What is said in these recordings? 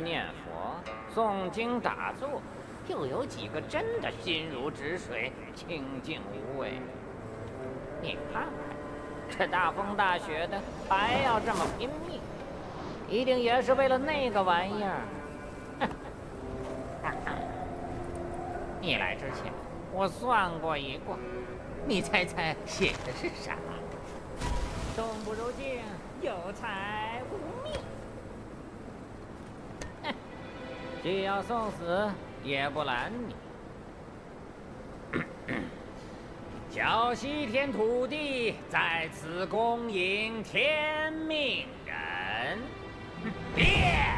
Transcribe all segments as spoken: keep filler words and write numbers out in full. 念佛、诵经、打坐，又有几个真的心如止水、清净无为？你看看，这大风大雪的还要这么拼命，一定也是为了那个玩意儿。你来之前，我算过一卦，你猜猜写的是啥？动不如静，有财无命。 既要送死，也不拦你。小西天土地，在此恭迎天命人。别！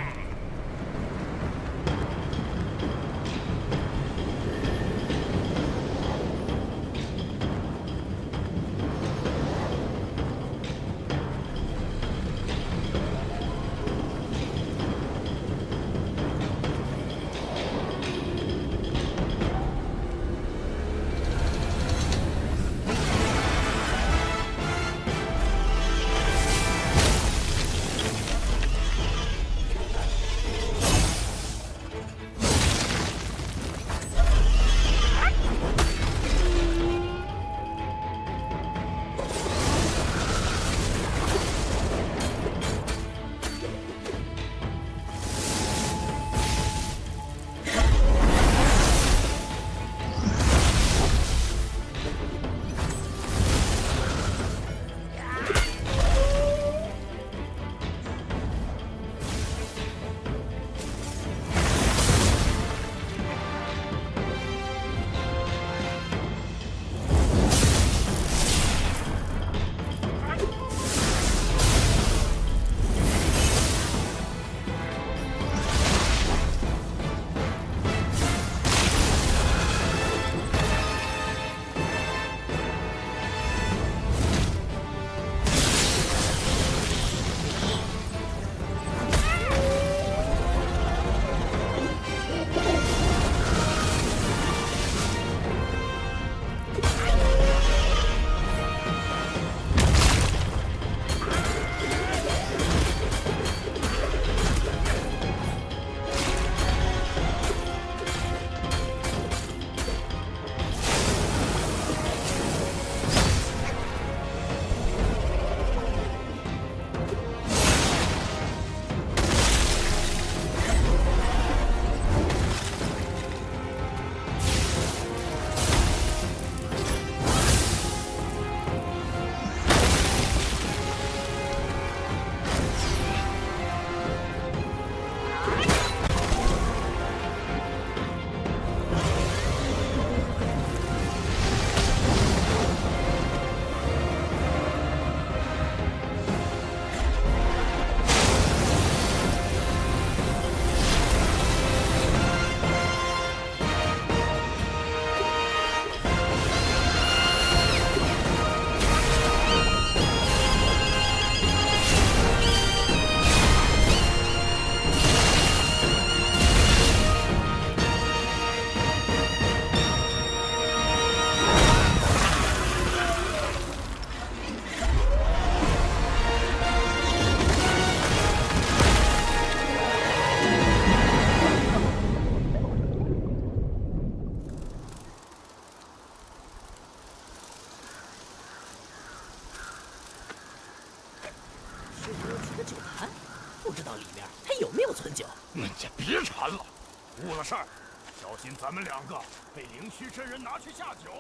咱们两个被灵虚真人拿去下酒。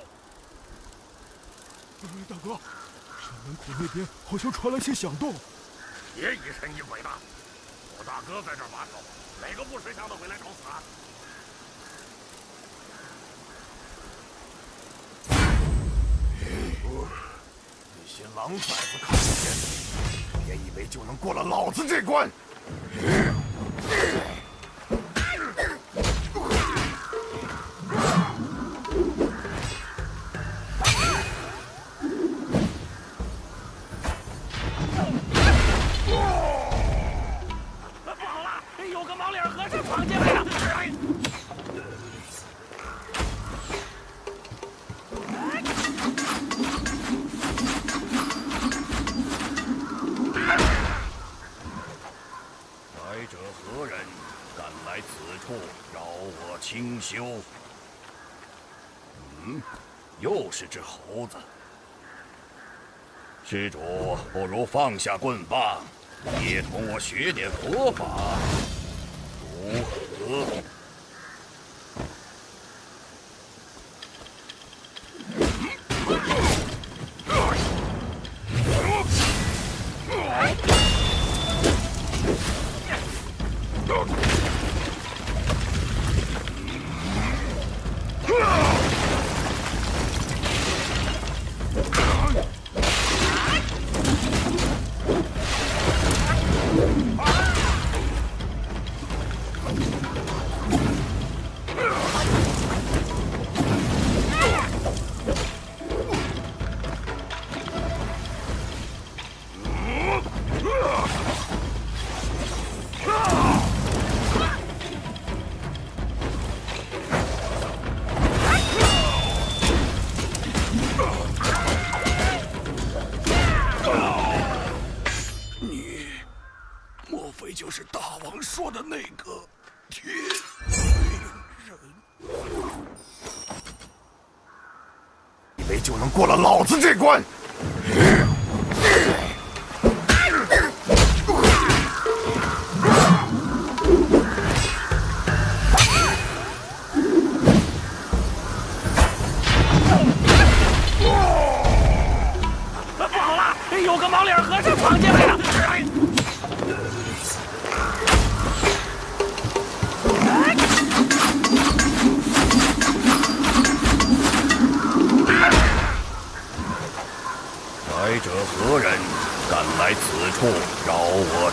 大哥，山门口那边好像传来些响动。别疑神疑鬼的，我大哥在这儿把守，哪个不识相的会来找死啊？ 你些狼崽子看不见，别以为就能过了老子这关！ 何人？清修。嗯，又是只猴子。施主，不如放下棍棒，也同我学点佛法，如何？ 过了老子这关！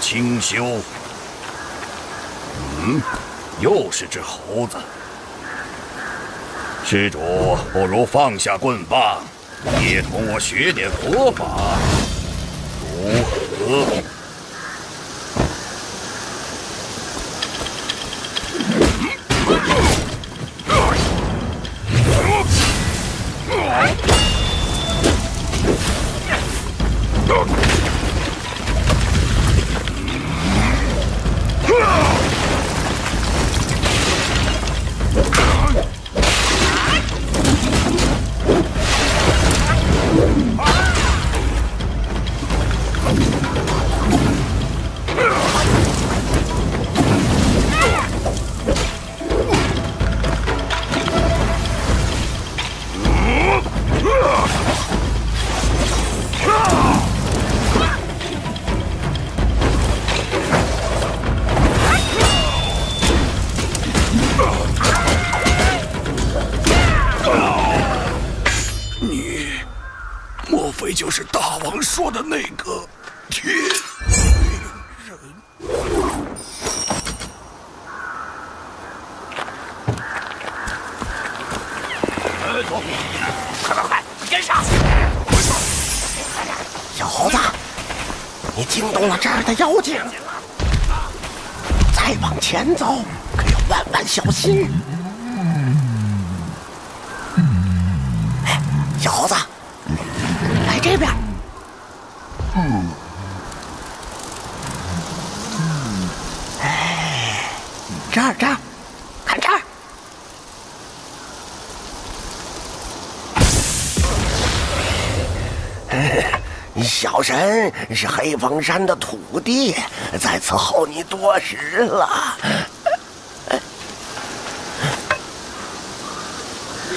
清修，嗯，又是只猴子。施主，不如放下棍棒，也同我学点佛法，如何？ 妖精，再往前走，可要万万小心！哎，小猴子，来这边。哎，这儿这儿，看这儿。哎 小神是黑风山的土地，在此候你多时了。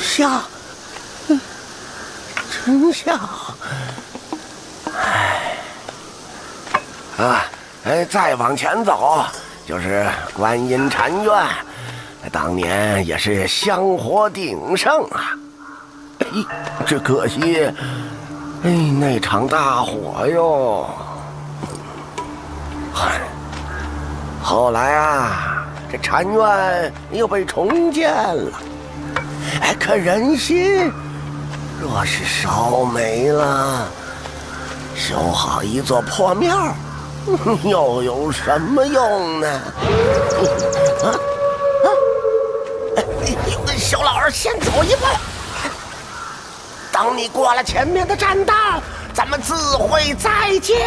笑，真笑。哎，啊，哎，再往前走就是观音禅院，当年也是香火鼎盛啊。哎，只可惜。 哎，那场大火哟！嗨，后来啊，这禅院又被重建了。哎，可人心若是烧没了，修好一座破庙，又有什么用呢？啊啊！哎，小老儿先走一步。 等你过了前面的栈道，咱们自会再见。